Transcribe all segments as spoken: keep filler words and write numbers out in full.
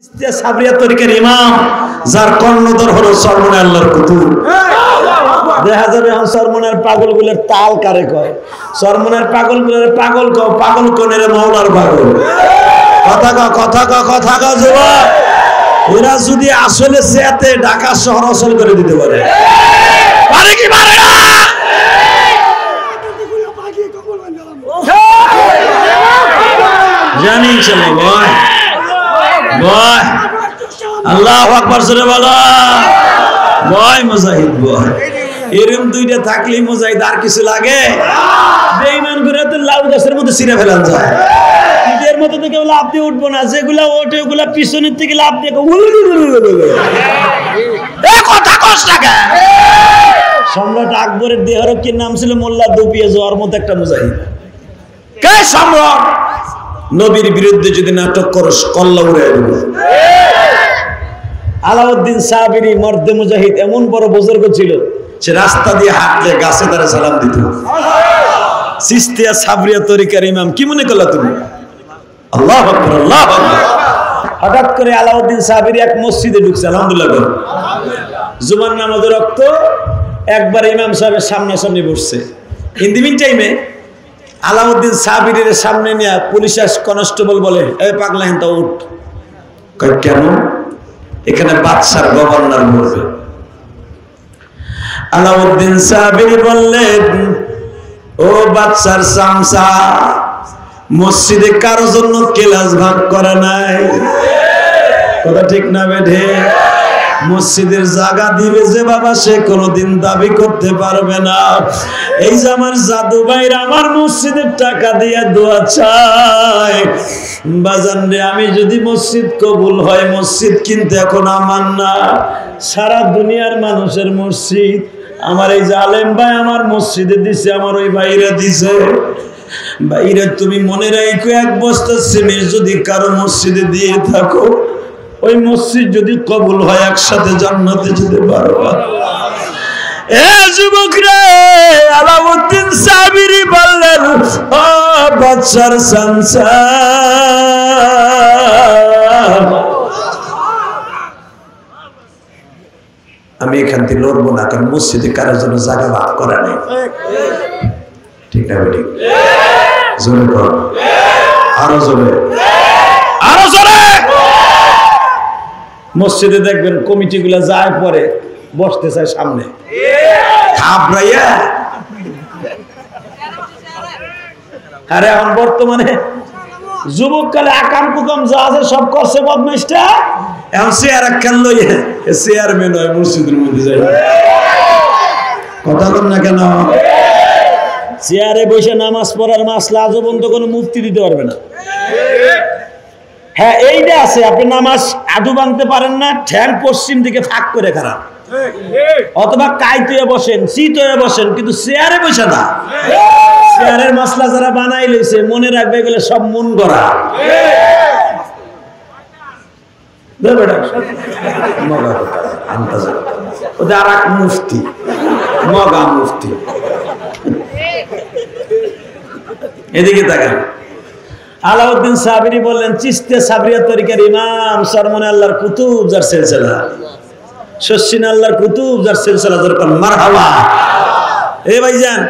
চিশতিয়া সাবরিয়া তরিকার ইমাম যার কর্ণধর হলো সরমনে আল্লাহর কুতুব। দেখা যাবে সরমনের পাগলগুলোর তাল কারে কয়, সরমনের পাগলগুলোর পাগল কও, পাগল কোনের মাওলার পাগল। কথা ক কথা ক কথা ক জবাব। এরা যদি আসলে চেয়াতে ঢাকা শহর অচল করে দিতে পারে, পারে কি পারে না? জানি ইনশাআল্লাহ। ভাই ভাই আল্লাহু আকবার জোরে বলো। ভাই মুজাহিদ ভাই এরম দুইটা থাকলেই মুজাহিদ, আর কিছু লাগে না। বেঈমান করে তো লাউ গাছের মধ্যে ছিঁড়ে ফেলা যায়। এর মধ্যে তো কেউ লাভ দিয়ে উঠবো না, যেগুলা ওঠে ওগুলা পিছনের থেকে লাভ দিয়ে কথা কষ্ট। সম্রাট আকবরের দেহর কি নাম ছিল? মোল্লা দুপিয়া জোয়ার মতো একটা মুজাহিদ। কে সম্রাট? নবীর বিরুদ্ধে যদি নাটক করো কল্লা উড়ে আসবে। আলাউদ্দিন সাবরি মর্দে মুজাহিদ এমন বড় বুজুর্গ ছিল, সে রাস্তা দিয়ে হাঁটলে গাছে তারা সালাম দিত। চিশতিয়া সাবরিয়া তরিকার ইমাম কি মনে করলা তুমি? আল্লাহু আকবার আল্লাহু আকবার। হঠাৎ করে আলাউদ্দিন সাবরি এক মসজিদে ঢুকছে, আলহামদুলিল্লাহ বল। জুমার নামাজের রক্ত একবার ইমাম সাহেবের সামনে সামনে বসছে। ইন দি মিন টাইমে আলাউদ্দিন সাবরির সামনে নিয়ে পুলিশ কনস্টেবল বলে, এ পাগলা হেনতা উঠ। কয় কেন? এখানে বাদশার গভর্নর বসবে। আলাউদ্দিন সাবরি বললেন, ও বাদশার সামসা, মসজিদে কারো জন্য ক্লাস ভাগ করা নাই। কথা ঠিক না বেঠে? মসজিদের জায়গা দিবে যে বাবা, সে কোনোদিন দাবি করতে পারবে না। এই যে আমার জাদু ভাইরা আমার মসজিদের টাকা দিয়ে দোয়া চায়, বাজান রে আমি যদি মসজিদ কবুল হয় মসজিদ কিনতে এখন আমার না, সারা দুনিয়ার মানুষের মসজিদ। আমার এই জালেম ভাই আমার মসজিদে দিছে, আমার ওই ভাইরা দিছে। বাইরে তুমি মনে রাখো, এক বস্তা সিমেন্ট যদি কারো মসজিদে দিয়ে থাকো, ওই মসজিদ যদি কবুল হয় একসাথে জান্নাতে যেতে পারবা। এ যুবক রে, আলাউদ্দিন সাবরি বললেন, ও বাদশার সংসার, আমি এখান থেকে লড়বো না, কারণ মসজিদে কারো জন্য জায়গা ভাগ করা নেই। মসজিদে দেখবেন কমিটি গুলা যায় পরে বসতে চায় সামনে, আরে এখন বর্তমানে যুবক কালে আকাম কুকাম যা আছে সব করছে বদমাইশটা। এখন চেয়ার একখান লইয়া চেয়ারম্যান হয় মসজিদের মধ্যে যায়। কথা বল না কেন? চেয়ারে বসে নামাজ পড়ার মাসলা আজও পর্যন্ত কোনো মুফতি দিতে পারবে না। হ্যাঁ এইটা আছে, আপনি নামাজ আদু বাঁধতে পারেন না, ঠ্যাং পশ্চিম দিকে ফাঁক করে খারাপ, অথবা কাইতে বসেন চিত হয়ে বসেন, কিন্তু চেয়ারে বসে না। চেয়ারের মাসলা যারা বানাই লইছে মনে রাখবে, এগুলো সব মন গড়া। ওদের আর এক মুফতি মগা মুফতি, এদিকে তাকান। আলাউদ্দিন সাবরি বললেন, চিশতিয়া সাবরিয়া তরিকার ইমাম সরমন আল্লাহর কুতুব যার সিলসিলা, শশিন আল্লাহর কুতুব যার সিলসিলা, দরকার মারহাবা। এ ভাইজান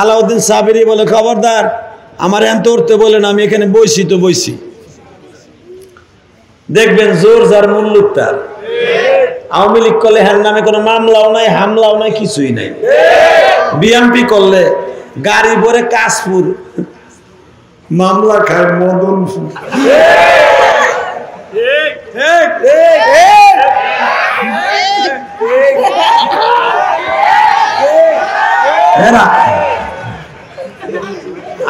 আলাউদ্দিন সাবরি বলে, খবরদার আমার এত উঠতে বলেন, আমি এখানে বইছি তো বইছি। দেখবেন জোর যার মুল্লুক তার। আওয়ামী লীগ করলে হ্যার নামে কোনো মামলাও নাই, হামলাও নাই, কিছুই নাই। বিএমপি করলে গাড়ি ভরে কাশপুর, মামলা খায় মদনপুর। আস্তে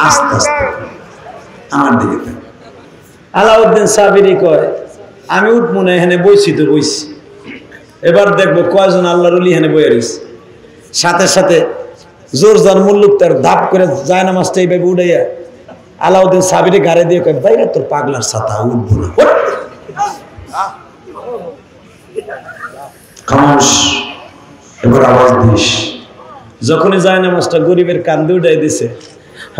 আস্তে আমার দিকে। আলাউদ্দিন সাবরি কয়, আমি উঠবো না, এখানে বইছি তো বইছি। এবার দেখবো কয়জন আল্লাহর ওলি এখানে বইয়া রয়েছে। সাথে সাথে জোর যার মুল্লুক তার, ধাপ করে যায় নামাজটা এইভাবে উঠাইয়া আলাউদ্দিন সাবরি গাড়ি দিয়ে কয়, বাইরে তোর পাগলার ছাতা, উঠবো না। খামোশ, এবার আওয়াজ দিস। যখনই যায় নামাজটা গরিবের কান্দে উঠাই দিছে,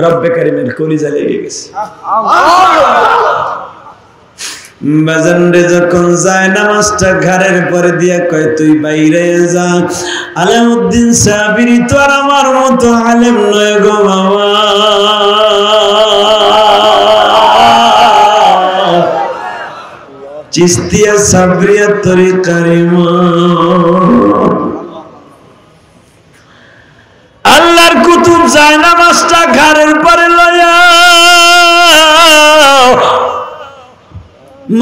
রব্বে কারিমের কলিজা লেগে গেছে। বাজানরে যখন যায় নামাজটা ঘরের পরে দিয়া কয় তুই বাইরে যা। আলাউদ্দিন সাবরি তো আর আমার মতো আলেম নয় গো বাবা, চিশতিয়া সাবরিয়া তরি কারিমা। আল্লাহর কুতুব যায় নামাজটা ঘরের পরে লয়া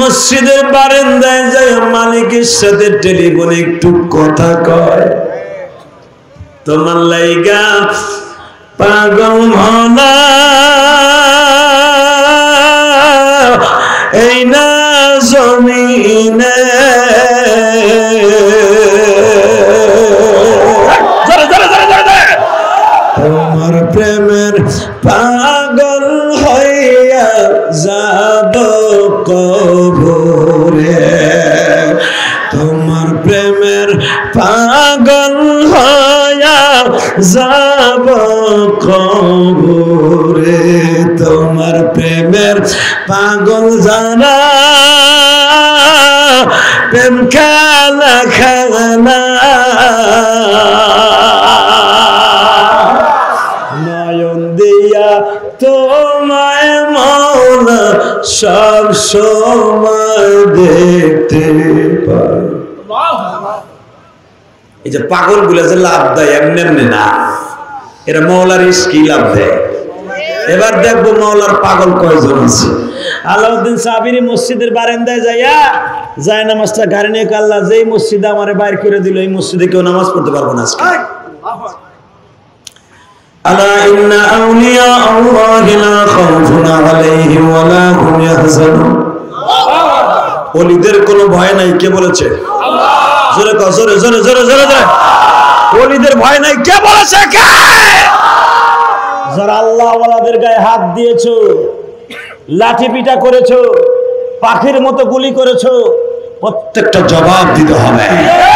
মসজিদের বারান্দায় যায় মালিকের সাথে টেলিফোনে একটু কথা কয়, তোমার লাইগা পাগল হনা এই না জমিনে তোমার প্রেমের পাগল হইয়া যাব কবরে, তোমার প্রেমের পাগল হইয়া যাব কবরে, তোমার প্রেমের পাগল জানা প্রেম খানা খানা নয়ন দিয়া তোমায় মৌলা সব সময় দেখতে পাই। এই যে পাগল গুলা যে লাভ দেয় এমনি এমনি না, এরা মৌলার ইস্কি লাভ দেয়। এবার দেখবো মৌলার পাগল কয়জন আছে। আলাউদ্দিন সাবরি মসজিদের বারান্দায় যাইয়া যায় নামাজটা ঘরে নিয়ে আল্লাহ যেই মসজিদে আমারে বাইর করে দিল এই মসজিদে কেউ নামাজ পড়তে পারবো না আজকে। আলা ইন্না আউলিয়া আল্লাহি লা খাউফুন আলাইহিম ওয়া লা হুম ইয়াহজানুন। ওলিদের কোনো ভয় নাই, কে বলেছে? আল্লাহ। জোরে কও, জোরে জোরে জোরে জোরে জোরে। ওলিদের ভয় নাই, কে বলেছে? কে? যারা আল্লাহ ওয়ালাদের গায়ে হাত দিয়েছো, লাঠি পিটা করেছো, পাখির মতো গুলি করেছো, প্রত্যেকটা জবাব দিতে হবে।